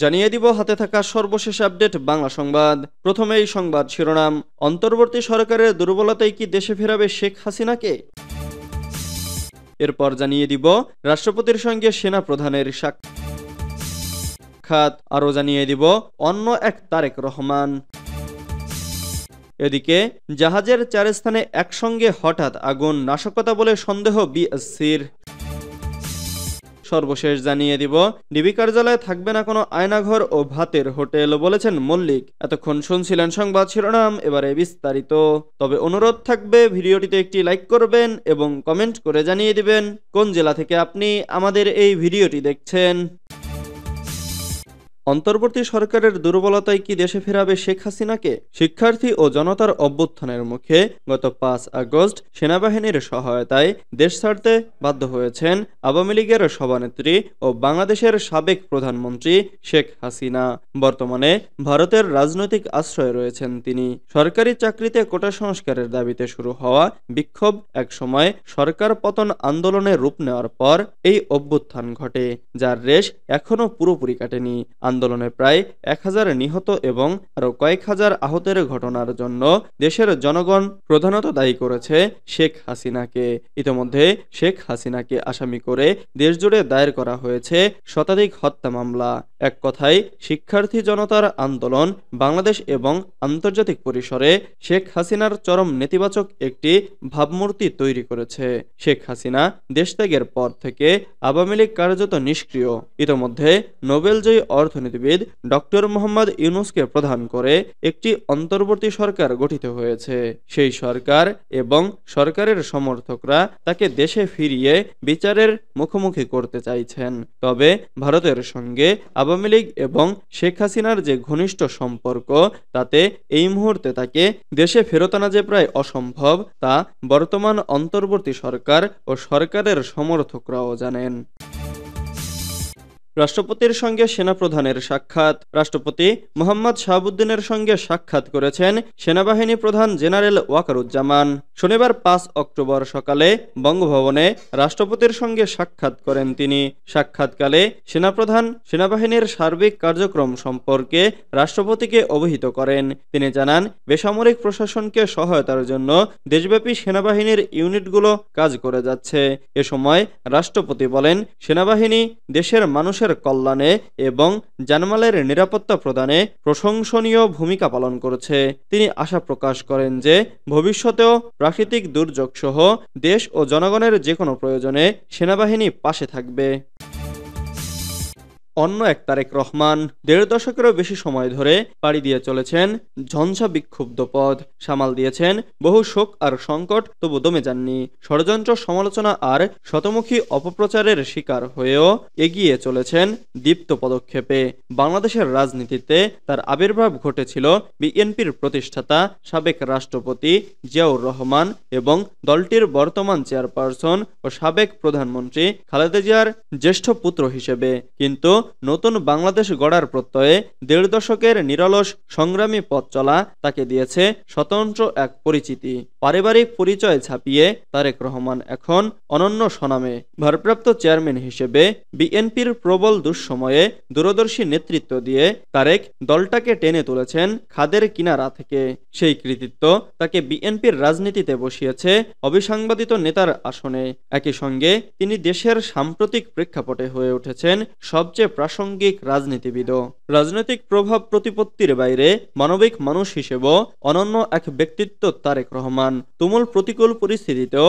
জানিয়ে দিব হাতে থাকা সর্বশেষ আপডেট বাংলা সংবাদ। প্রথমেই সংবাদ শিরোনাম, অন্তর্বর্তী সরকারের দুর্বলতাই কি দেশে ফেরাবে শেখ হাসিনাকে? এরপর জানিয়ে দিব রাষ্ট্রপতির সঙ্গে সেনা প্রধানের সাক্ষাৎ। আরও জানিয়ে দিব অন্য এক তারেক রহমান। এদিকে জাহাজের 4 স্থানে একসঙ্গে হঠাৎ আগুন, নাশকতা বলে সন্দেহ বিএসসির। সর্বশেষ জানিয়ে দিব ডিবি কার্যালয়ে থাকবে না কোনো আয়নাঘর ও ভাতের হোটেল, বলেছেন মল্লিক। এতক্ষণ শুনছিলেন সংবাদ শিরোনাম, এবারে বিস্তারিত। তবে অনুরোধ থাকবে ভিডিওটিতে একটি লাইক করবেন এবং কমেন্ট করে জানিয়ে দিবেন কোন জেলা থেকে আপনি আমাদের এই ভিডিওটি দেখছেন। অন্তর্বর্তী সরকারের দুর্বলতাই কি দেশে ফেরাবে শেখ হাসিনাকে? শিক্ষার্থী ও জনতার অভ্যুত্থানের মুখে গত 5 আগস্ট সেনাবাহিনীর সহায়তায় দেশ ছাড়তে বাধ্য হয়েছেন আওয়ামী লীগের সভানেত্রী ও বাংলাদেশের সাবেক প্রধানমন্ত্রী শেখ হাসিনা। বর্তমানে ভারতের রাজনৈতিক আশ্রয়ে রয়েছেন তিনি। সরকারি চাকরিতে কোটা সংস্কারের দাবিতে শুরু হওয়া বিক্ষোভ একসময় সরকার পতন আন্দোলনে রূপ নেওয়ার পর এই অভ্যুত্থান ঘটে, যার রেশ এখনো পুরোপুরি কাটেনি। আন্দোলনে প্রায় 1000 নিহত এবং আরো কয়েক হাজার আহতের ঘটনার জন্য দেশের জনগণ প্রধানত দায়ী করেছে শেখ হাসিনাকে। ইতিমধ্যে শেখ হাসিনাকে আসামি করে দেশজুড়ে দায়ের করা হয়েছে শতাধিক হত্যা মামলা। এক কথায় শিক্ষার্থী জনতার আন্দোলন বাংলাদেশ এবং আন্তর্জাতিক পরিসরে শেখ হাসিনার চরম নেতিবাচক একটি ভাবমূর্তি তৈরি করেছে। শেখ হাসিনা দেশত্যাগের পর থেকে আওয়ামী লীগ কার্যত নিষ্ক্রিয়। ইতিমধ্যে নোবেলজয়ী অর্থনীতিবিদ ডক্টর মোহাম্মদ ইউনুসকে প্রধান করে একটি অন্তর্বর্তী সরকার গঠিত হয়েছে। সেই সরকার এবং সরকারের সমর্থকরা তাকে দেশে ফিরিয়ে বিচারের মুখোমুখি করতে চাইছেন। তবে ভারতের সঙ্গে আওয়ামী লীগ এবং শেখ হাসিনার যে ঘনিষ্ঠ সম্পর্ক, তাতে এই মুহূর্তে তাকে দেশে ফেরত আনা যে প্রায় অসম্ভব, তা বর্তমান অন্তর্বর্তী সরকার ও সরকারের সমর্থকরাও জানেন। রাষ্ট্রপতির সঙ্গে সেনাপ্রধানের সাক্ষাৎ। রাষ্ট্রপতি মোহাম্মদ শাহাবুদ্দিনের সঙ্গে সাক্ষাৎ করেছেন সেনাবাহিনী প্রধান জেনারেল ওয়াকারুজ্জামান। শনিবার 5 অক্টোবর সকালে বঙ্গভবনে রাষ্ট্রপতির সঙ্গে সাক্ষাৎ করেন তিনি। সাক্ষাৎকালে সেনাপ্রধান সেনাবাহিনীর সার্বিক কার্যক্রম সম্পর্কে রাষ্ট্রপতিকে অবহিত করেন। তিনি জানান, বেসামরিক প্রশাসনকে সহায়তার জন্য দেশব্যাপী সেনাবাহিনীর ইউনিটগুলো কাজ করে যাচ্ছে। এ সময় রাষ্ট্রপতি বলেন, সেনাবাহিনী দেশের মানুষ কল্যাণে এবং জানমালের নিরাপত্তা প্রদানে প্রশংসনীয় ভূমিকা পালন করেছে। তিনি আশা প্রকাশ করেন যে ভবিষ্যতেও প্রাকৃতিক দুর্যোগ সহ দেশ ও জনগণের যে কোনো প্রয়োজনে সেনাবাহিনী পাশে থাকবে। অন্য এক তারেক রহমান। 1.5 দশকেরও বেশি সময় ধরে পাড়ি দিয়ে চলেছেন ঝঞ্ঝা বিক্ষুব্ধ পথ। সামাল দিয়েছেন বহু শোক আর সংকট, তবু দমে যাননি। ষড়যন্ত্র, সমালোচনা আর শতমুখী অপপ্রচারের শিকার হয়েও এগিয়ে চলেছেন দীপ্ত পদক্ষেপে। বাংলাদেশের রাজনীতিতে তার আবির্ভাব ঘটেছিল বিএনপির প্রতিষ্ঠাতা সাবেক রাষ্ট্রপতি জিয়াউর রহমান এবং দলটির বর্তমান চেয়ারপারসন ও সাবেক প্রধানমন্ত্রী খালেদা জিয়ার জ্যেষ্ঠ পুত্র হিসেবে। কিন্তু নতুন বাংলাদেশ গড়ার প্রত্যয়ে 1.5 দশকের নিরলস সংগ্রামী পথ চলা তাকে দিয়েছে স্বতন্ত্র এক পরিচিতি। পারিবারিক পরিচয় ছাপিয়ে তারেক রহমান এখন অনন্য স্বনামে। ভারপ্রাপ্ত চেয়ারম্যান হিসেবে বিএনপির প্রবল দুঃসময়ে দূরদর্শী নেতৃত্ব দিয়ে তারেক দলটাকে টেনে তুলেছেন খাদের কিনারা থেকে। সেই কৃতিত্ব তাকে বিএনপির রাজনীতিতে বসিয়েছে অবিসংবাদিত নেতার আসনে। একই সঙ্গে তিনি দেশের সাম্প্রতিক প্রেক্ষাপটে হয়ে উঠেছেন সবচেয়ে প্রাসঙ্গিক রাজনীতিবিদ। রাজনৈতিক প্রভাব প্রতিপত্তির বাইরে মানবিক মানুষ হিসেবেও অনন্য এক ব্যক্তিত্ব তারেক রহমান। তুমুল প্রতিকূল পরিস্থিতিতেও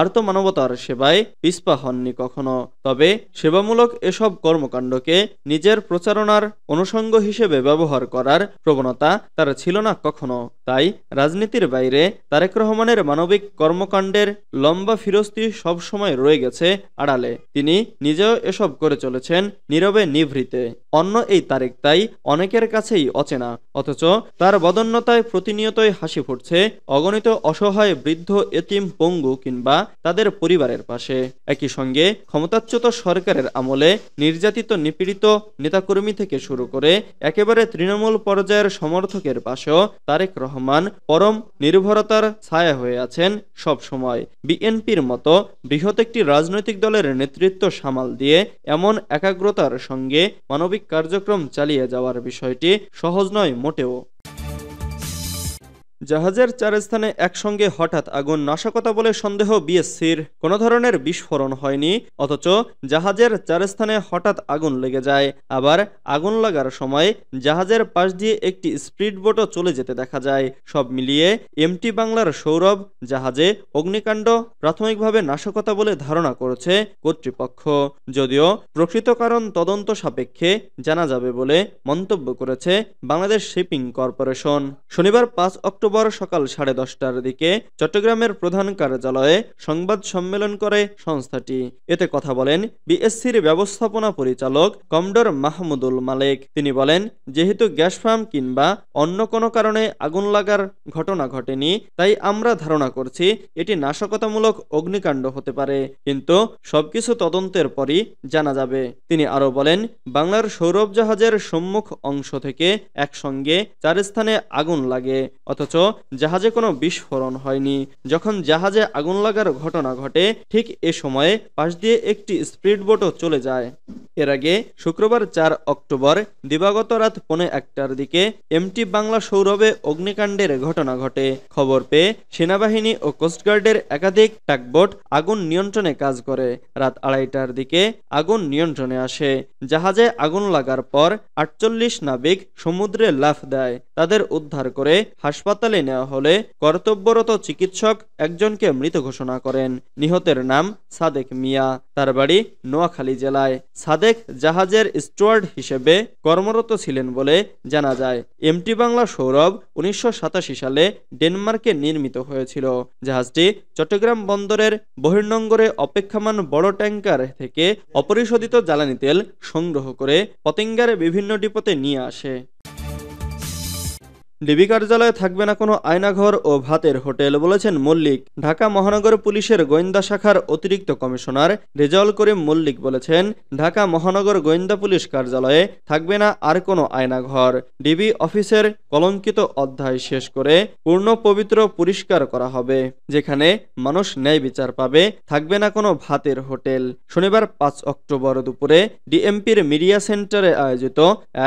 আর্তমানবতার সেবায় পিছপা হননি কখনো। তবে সেবামূলক এসব কর্মকাণ্ডকে নিজের প্রচারণার অনুষঙ্গ হিসেবে ব্যবহার করার প্রবণতা তার ছিল না কখনো। তাই রাজনীতির বাইরে তারেক রহমানের মানবিক কর্মকাণ্ডের লম্বা ফিরস্তি সবসময় রয়ে গেছে আড়ালে। তিনি নিজেও এসব করে চলেছেন নীরবে, নিভৃতে। অন্য এই তারেক তাই অনেকের কাছেই অচেনা, অথচ তার বদন্যতায় প্রতিনিয়তই হাসি ফুটছে অগণিত অসহায় বৃদ্ধ, এতিম, পঙ্গু কিংবা তাদের পরিবারের পাশে। একই সঙ্গে ক্ষমতাচ্যুত সরকারের আমলে নির্যাতিত নিপীড়িত নেতাকর্মী থেকে শুরু করে একেবারে তৃণমূল পর্যায়ের সমর্থকের পাশেও তারেক রহমান পরম নির্ভরতার ছায়া হয়ে আছেন সবসময়। বিএনপির মতো বৃহৎ একটি রাজনৈতিক দলের নেতৃত্ব সামাল দিয়ে এমন একাগ্রতার সঙ্গে মানবিক কার্যক্রম চালিয়ে যাওয়ার বিষয়টি সহজ নয় মোটেও। জাহাজের চার স্থানে একসঙ্গে হঠাৎ আগুন, নাশকতা বলে সন্দেহ বিএসসির। কোনো ধরনের বিস্ফোরণ হয়নি, অথচ জাহাজের চার স্থানে হঠাৎ আগুন লেগে যায়। আবার আগুন লাগার সময় জাহাজের পাশ দিয়ে একটি স্পিডবোটও চলে যেতে দেখা যায়। সব মিলিয়ে এমটি বাংলার সৌরভ জাহাজে অগ্নিকাণ্ড প্রাথমিকভাবে নাশকতা বলে ধারণা করেছে কর্তৃপক্ষ, যদিও প্রকৃত কারণ তদন্ত সাপেক্ষে জানা যাবে বলে মন্তব্য করেছে বাংলাদেশ শিপিং কর্পোরেশন। শনিবার 5 অক্টোবর সকাল 10:30টার দিকে চট্টগ্রামের প্রধান কার্যালয়ে সংবাদ সম্মেলন করে সংস্থাটি। এতে কথা বলেন বিএসসির ব্যবস্থাপনা পরিচালক কমান্ডার মাহমুদুল মালিক। তিনি বলেন, যেহেতু গ্যাস ফার্ম কিংবা অন্য কোনো কারণে আগুন লাগার ঘটনা ঘটেনি, তাই আমরা ধারণা করছি এটি নাশকতামূলক অগ্নিকাণ্ড হতে পারে, কিন্তু সবকিছু তদন্তের পরই জানা যাবে। তিনি আরো বলেন, বাংলার সৌরভ জাহাজের সম্মুখ অংশ থেকে একসঙ্গে চার স্থানে আগুন লাগে, অথচ জাহাজে কোনো বিস্ফোরণ হয়নি। যখন জাহাজে আগুন লাগার ঘটনা ঘটে ঠিক এ সময়ে পাশ দিয়ে একটি স্পিডবোটও চলে যায়। এর আগে শুক্রবার 4 অক্টোবর দিবাগত রাত 12:15টার দিকে এমটি বাংলা সৌরভে অগ্নিকাণ্ডের ঘটনা ঘটে। খবর পেয়ে সেনাবাহিনী ও কোস্টগার্ডের একাধিক ট্যাগবোট আগুন নিয়ন্ত্রণে কাজ করে। রাত 2:30টার দিকে আগুন নিয়ন্ত্রণে আসে। জাহাজে আগুন লাগার পর 48 নাবিক সমুদ্রে লাফ দেয়। তাদের উদ্ধার করে হাসপাতালে নেওয়া হলে কর্তব্যরত চিকিৎসক একজনকে মৃত ঘোষণা করেন। নিহতের নাম সাদেক মিয়া, তার বাড়ি নোয়াখালী জেলায়। সাদেক জাহাজের স্টুয়ার্ড হিসেবে কর্মরত ছিলেন বলে জানা যায়। এমটি বাংলা সৌরভ 1987 সালে ডেনমার্কে নির্মিত হয়েছিল। জাহাজটি চট্টগ্রাম বন্দরের বহির্নোঙরে অপেক্ষমান বড় ট্যাঙ্কার থেকে অপরিশোধিত জ্বালানি তেল সংগ্রহ করে পতেঙ্গার বিভিন্ন ডিপোতে নিয়ে আসে। ডিবি কার্যালয়ে থাকবে না কোনো আয়নাঘর ও ভাতের হোটেল, বলেছেন মল্লিক। ঢাকা মহানগর পুলিশের গোয়েন্দা শাখার অতিরিক্ত কমিশনার রেজাল করে মল্লিক বলেছেন, ঢাকা মহানগর গোয়েন্দা পুলিশ কার্যালয়ে থাকবে না আর কোনো আয়নাঘর। ডিবি অফিসের কলঙ্কিত অধ্যায় শেষ করে পূর্ণ পবিত্র পরিষ্কার করা হবে, যেখানে মানুষ ন্যায় বিচার পাবে। থাকবে না কোনো ভাতের হোটেল। শনিবার 5 অক্টোবর দুপুরে ডিএমপির মিডিয়া সেন্টারে আয়োজিত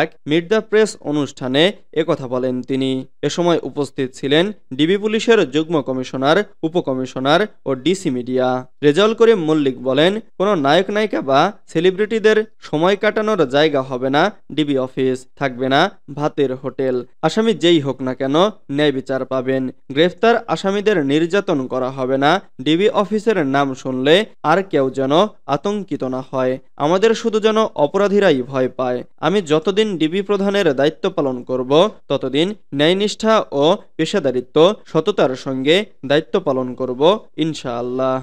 এক মিট দ্য প্রেস অনুষ্ঠানে একথা বলেন তিনি। এ সময় উপস্থিত ছিলেন ডিবি পুলিশের যুগ্ম কমিশনার, উপকমিশনার ও ডিসি মিডিয়া। রেজাল করে মল্লিক বলেন, কোনো নায়ক নায়িকা বা সেলিব্রিটিদের সময় কাটানোর জায়গা হবে না ডিবি অফিস। থাকবে না ভাতের হোটেল। আসামি যেই হোক না কেন ন্যায় বিচার পাবেন। গ্রেফতার আসামিদের নির্যাতন করা হবে না। ডিবি অফিসের নাম শুনলে আর কেউ যেন আতঙ্কিত না হয়। আমাদের শুধু যেন অপরাধীরাই ভয় পায়। আমি যতদিন ডিবি প্রধানের দায়িত্ব পালন করব, ততদিন ন্যায়নিষ্ঠা ও পেশাদারিত্ব সততার সঙ্গে দায়িত্ব পালন করব ইনশাআল্লাহ।